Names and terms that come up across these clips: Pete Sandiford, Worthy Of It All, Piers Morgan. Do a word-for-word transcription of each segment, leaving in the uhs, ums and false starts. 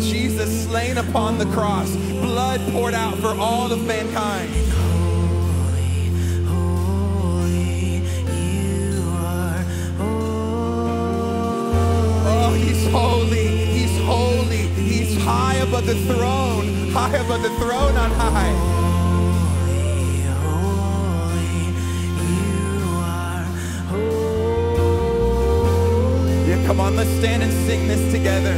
Jesus slain upon the cross, blood poured out for all of mankind. Holy, he's holy, he's high above the throne, high above the throne on high. Holy, holy, you are holy. Yeah, come on, let's stand and sing this together.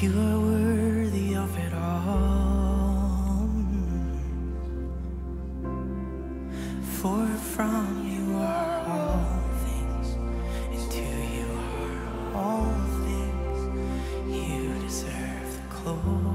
You are worthy of it all, for from you are all things, and to you are all things, you deserve the glory.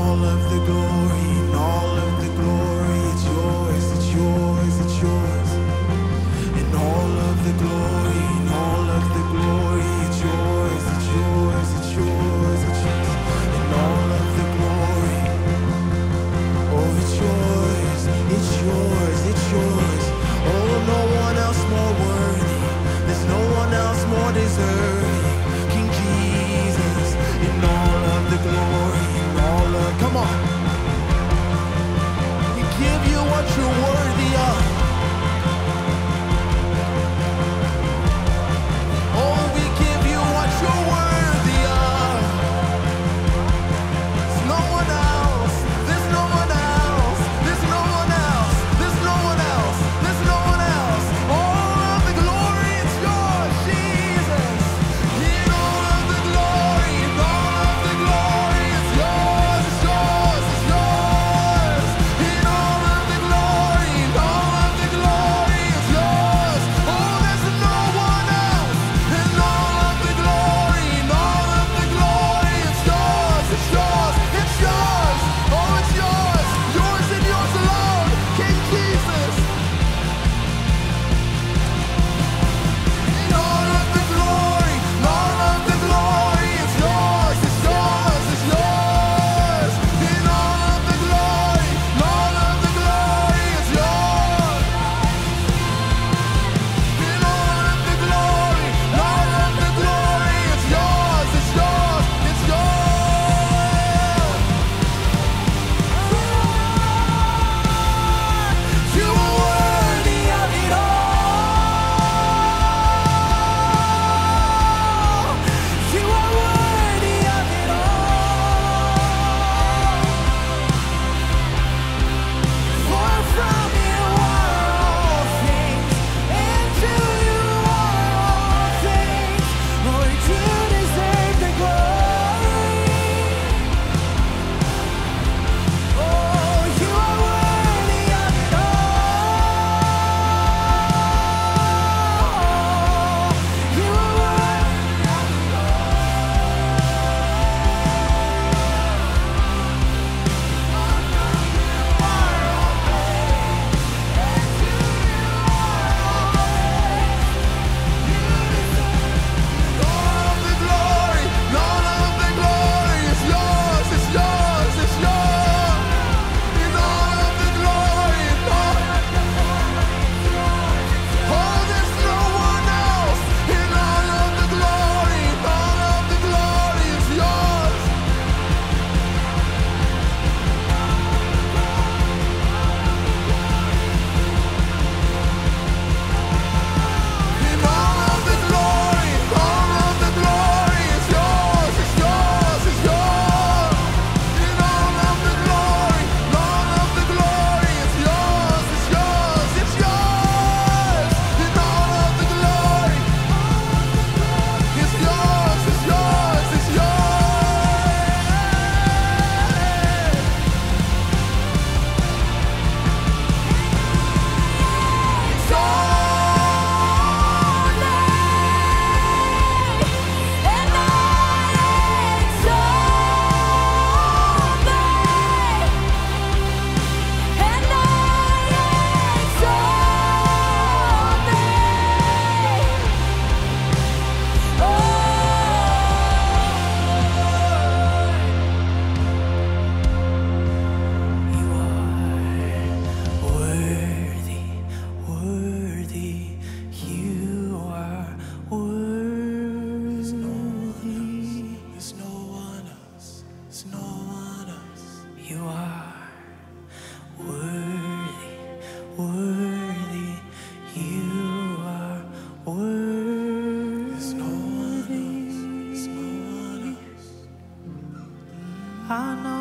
all of the glory, in all of the glory, it's yours, it's yours, it's yours. In all of the glory, in all of the glory, it's yours, it's yours, it's yours, it's yours. In all of the glory, oh, it's yours, it's yours, it's yours. Oh, no one else more worthy, there's no one else more deserving. King Jesus, in all of the glory, in all of, come on. We give you what you're worthy of. Oh, we give you what you're worthy of. There's no one else, there's no one else, there's no one else, there's no one else, there's no one else. All of the glory is yours, Jesus. In all of the glory, in all of the glory, it's yours, it's yours, it's yours. In all of the glory, in all of the glory, it's yours. Oh, there's no one else. In all of the glory, in all of the glory, it's yours, it's yours, it's yours. Oh, it's yours, yours and yours alone, King Jesus. In all of the glory, in all of the glory, it's yours, it's yours, it's yours. In all of the glory, in all of the glory, it's yours. In all of the glory, in all of the glory, it's yours, it's yours, it's yours. You are worthy of it all. You are worthy of it all. For from you are all things, and to you are all things. Lord, you deserve the glory. Oh, you are worthy of it all. You are worthy of it all of the glory, all of the glory is yours, it's yours, it's yours. In all of the glory, in all of the glory, oh, there's no one else. In all of the glory, in all of the glory is yours. In all of the glory, all of the glory is yours, it's yours, it's yours. In all of the glory, all of the glory is yours, it's yours, it's yours. In all of the glory, it's yours, it's yours, it's yours. It's all and I exalt Thee, and I exalt Thee. You are worthy, worthy, you are worthy. There's no one else, there's no one else, there's no one else. You are worthy, worthy, you are worthy. There's no one else, there's no one else. I know